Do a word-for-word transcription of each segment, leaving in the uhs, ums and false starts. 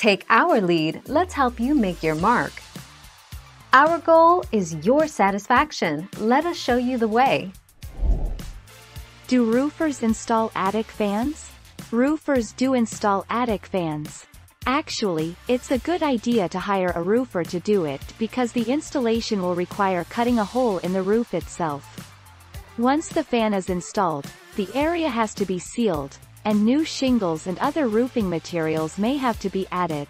Take our lead, let's help you make your mark. Our goal is your satisfaction. Let us show you the way. Do roofers install attic fans? Roofers do install attic fans. Actually, it's a good idea to hire a roofer to do it because the installation will require cutting a hole in the roof itself. Once the fan is installed, the area has to be sealed, and new shingles and other roofing materials may have to be added.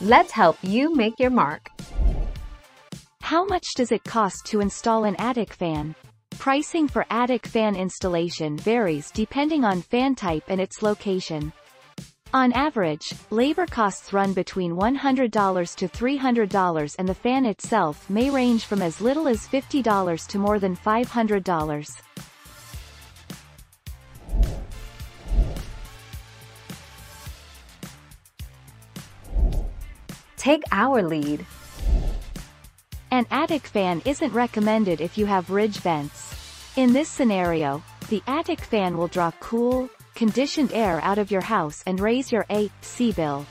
Let's help you make your mark. How much does it cost to install an attic fan? Pricing for attic fan installation varies depending on fan type and its location. On average, labor costs run between one hundred dollars to three hundred dollars, and the fan itself may range from as little as fifty dollars to more than five hundred dollars. Take our lead. An attic fan isn't recommended if you have ridge vents. In this scenario, the attic fan will draw cool, conditioned air out of your house and raise your A C bill.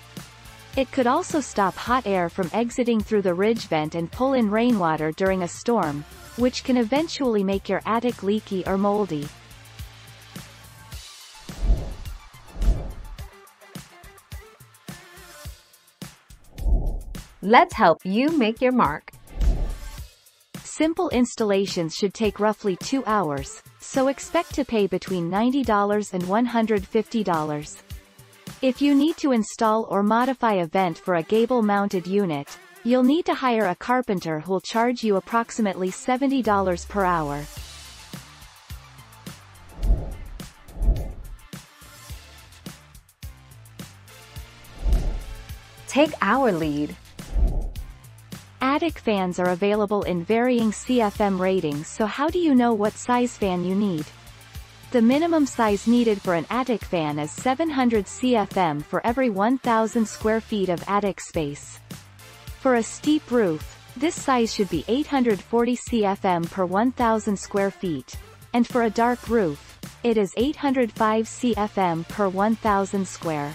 It could also stop hot air from exiting through the ridge vent and pull in rainwater during a storm, which can eventually make your attic leaky or moldy. Let's help you make your mark. Simple installations should take roughly two hours, so expect to pay between ninety dollars and one hundred fifty dollars. If you need to install or modify a vent for a gable-mounted unit, you'll need to hire a carpenter who'll charge you approximately seventy dollars per hour. Take our lead. Attic fans are available in varying C F M ratings, so how do you know what size fan you need? The minimum size needed for an attic fan is seven hundred C F M for every one thousand square feet of attic space. For a steep roof, this size should be eight hundred forty C F M per one thousand square feet, and for a dark roof, it is eight hundred five C F M per one thousand square.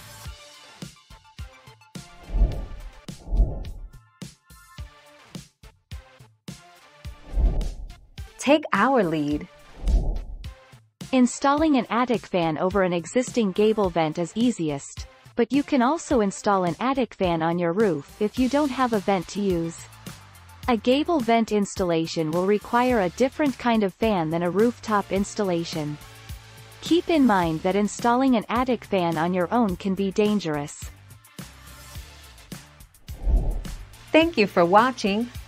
Take our lead. Installing an attic fan over an existing gable vent is easiest, but you can also install an attic fan on your roof if you don't have a vent to use. A gable vent installation will require a different kind of fan than a rooftop installation. Keep in mind that installing an attic fan on your own can be dangerous. Thank you for watching.